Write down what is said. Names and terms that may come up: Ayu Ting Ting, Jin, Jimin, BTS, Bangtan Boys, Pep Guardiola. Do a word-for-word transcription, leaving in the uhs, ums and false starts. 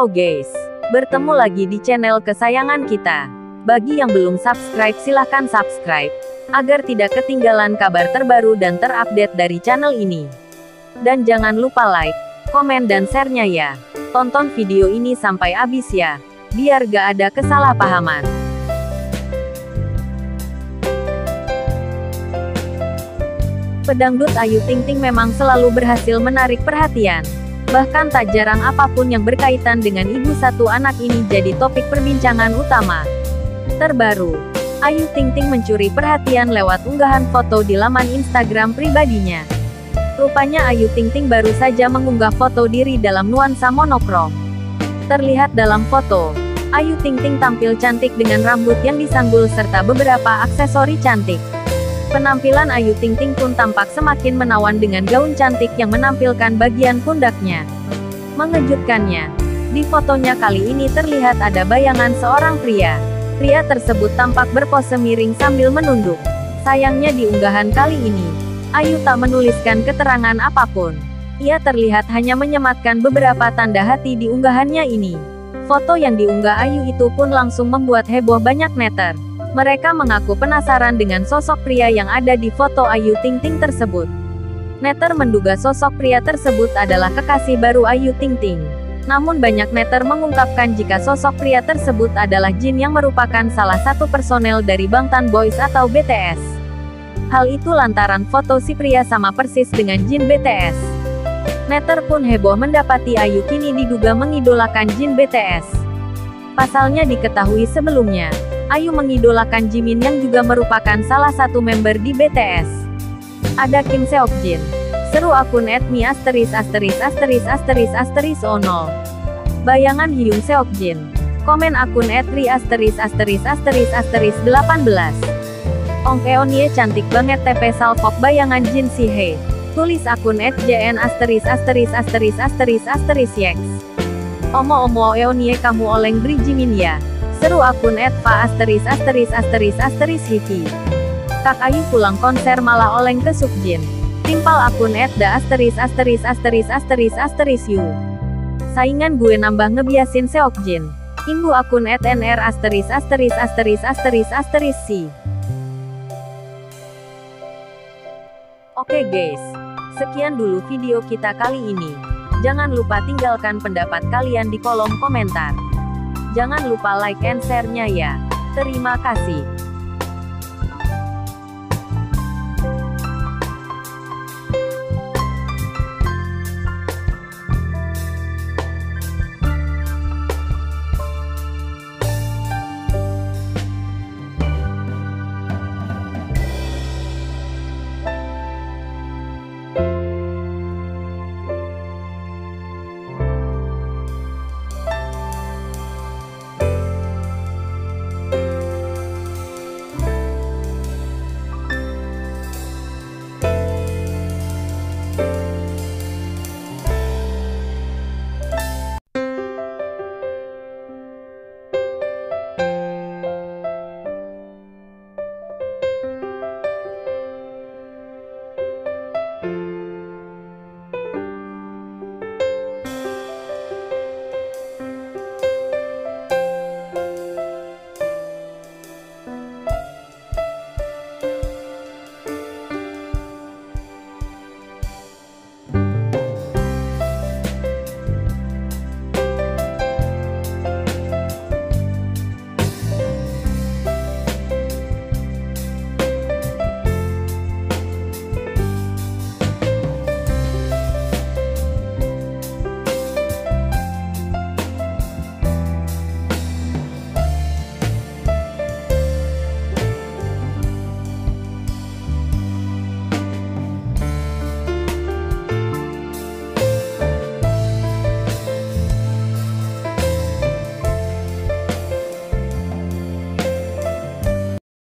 Halo guys, bertemu lagi di channel kesayangan kita. Bagi yang belum subscribe silahkan subscribe, agar tidak ketinggalan kabar terbaru dan terupdate dari channel ini. Dan jangan lupa like, komen dan share-nya ya. Tonton video ini sampai habis ya, biar gak ada kesalahpahaman. Pedangdut Ayu Ting Ting memang selalu berhasil menarik perhatian. Bahkan tak jarang apapun yang berkaitan dengan ibu satu anak ini jadi topik perbincangan utama. Terbaru, Ayu Ting Ting mencuri perhatian lewat unggahan foto di laman Instagram pribadinya. Rupanya Ayu Ting Ting baru saja mengunggah foto diri dalam nuansa monokrom. Terlihat dalam foto, Ayu Ting Ting tampil cantik dengan rambut yang disanggul serta beberapa aksesori cantik. Penampilan Ayu Ting Ting pun tampak semakin menawan dengan gaun cantik yang menampilkan bagian pundaknya. Mengejutkannya, di fotonya kali ini terlihat ada bayangan seorang pria. Pria tersebut tampak berpose miring sambil menunduk. Sayangnya di unggahan kali ini, Ayu tak menuliskan keterangan apapun. Ia terlihat hanya menyematkan beberapa tanda hati di unggahannya ini. Foto yang diunggah Ayu itu pun langsung membuat heboh banyak netter. Mereka mengaku penasaran dengan sosok pria yang ada di foto Ayu Ting Ting tersebut. Netter menduga sosok pria tersebut adalah kekasih baru Ayu Ting Ting. Namun banyak netter mengungkapkan jika sosok pria tersebut adalah Jin yang merupakan salah satu personel dari Bangtan Boys atau B T S. Hal itu lantaran foto si pria sama persis dengan Jin B T S. Netter pun heboh mendapati Ayu kini diduga mengidolakan Jin B T S. Pasalnya diketahui sebelumnya, Ayu mengidolakan Jimin yang juga merupakan salah satu member di B T S. Ada Kim Seokjin. Seru akun @mi asteris asteris asteris asteris asteris onol. Bayangan Hyung Seokjin. Komen akun @ri asteris asteris asteris asteris delapan belas. Ong Eonie cantik banget T P Salfok bayangan Jin Sihe. Tulis akun @jn asteris asteris asteris asteris asteris yex. Omo omo Eonie kamu oleng beri Jimin ya. Seru akun etpa asteris asteris asteris asteris hifi. Kak Ayu pulang konser malah oleng ke Sukjin. Timpal akun etda asteris asteris asteris asteris asteris yu. Saingan gue nambah ngebiasin Seokjin. Imbu akun etnr asteris asteris asteris asteris asteris si. Oke guys, sekian dulu video kita kali ini. Jangan lupa tinggalkan pendapat kalian di kolom komentar. Jangan lupa like and share-nya ya. Terima kasih.